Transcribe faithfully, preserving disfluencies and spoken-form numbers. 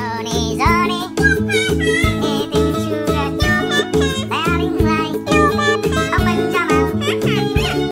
don't